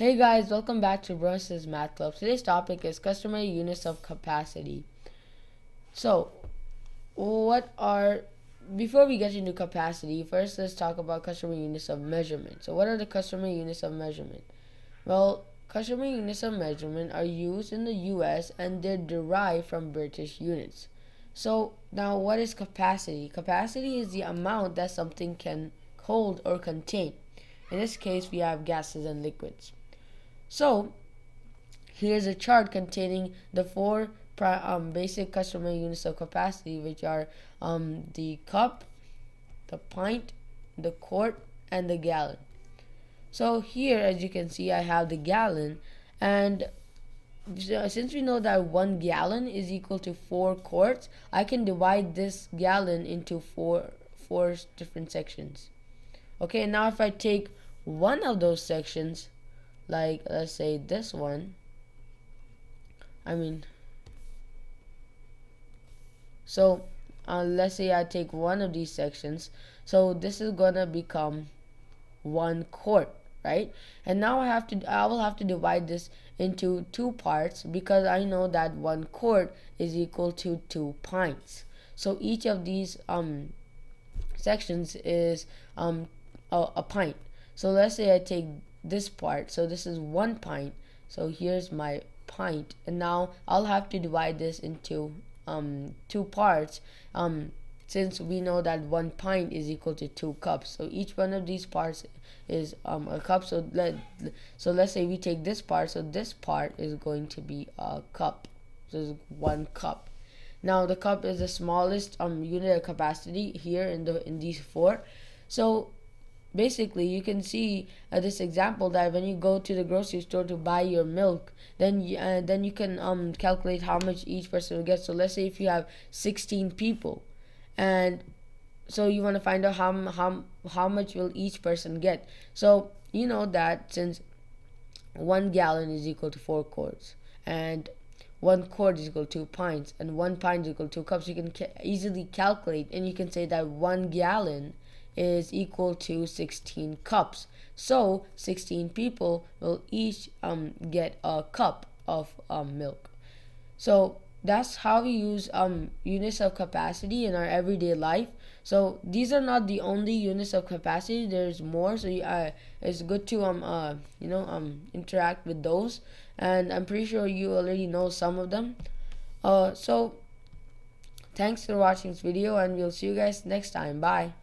Hey guys, welcome back to Bro and Sis Math Club. Today's topic is customary units of capacity. So, before we get into capacity, first let's talk about customary units of measurement. So what are the customary units of measurement? Well, customary units of measurement are used in the US and they're derived from British units. So now what is capacity? Capacity is the amount that something can hold or contain. In this case, we have gases and liquids. So here's a chart containing the four basic customary units of capacity, which are the cup, the pint, the quart, and the gallon. So here, as you can see, I have the gallon, and since we know that 1 gallon is equal to 4 quarts, I can divide this gallon into four different sections. Okay, now if I take one of those sections, like let's say this one, let's say I take one of these sections, so this is gonna become 1 quart, right? And now I will have to divide this into 2 parts, because I know that 1 quart is equal to 2 pints. So each of these sections is a pint. So let's say I take this part, so this is 1 pint, so here's my pint, and now I'll have to divide this into 2 parts, since we know that 1 pint is equal to 2 cups. So each one of these parts is a cup, so let's say we take this part, so this part is going to be a cup, so this is 1 cup. Now the cup is the smallest unit of capacity here in these four. So basically, you can see this example that when you go to the grocery store to buy your milk, then you can calculate how much each person will get. So let's say if you have 16 people, and so you want to find out how much will each person get. So you know that since 1 gallon is equal to 4 quarts, and 1 quart is equal to 2 pints, and 1 pint is equal to 2 cups, you can easily calculate, and you can say that 1 gallon is equal to 16 cups. So 16 people will each get a cup of milk. So that's how we use units of capacity in our everyday life. So these are not the only units of capacity. There's more, so it's good to interact with those, and I'm pretty sure you already know some of them. So thanks for watching this video, and we'll see you guys next time. Bye.